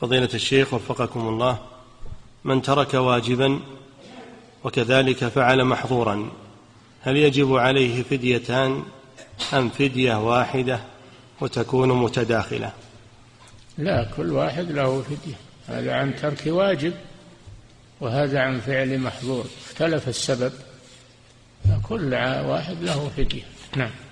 فضيلة الشيخ وفقكم الله، من ترك واجبا وكذلك فعل محظورا هل يجب عليه فديتان أم فدية واحدة وتكون متداخلة؟ لا، كل واحد له فدية. هذا عن ترك واجب وهذا عن فعل محظور، اختلف السبب، فكل واحد له فدية. نعم.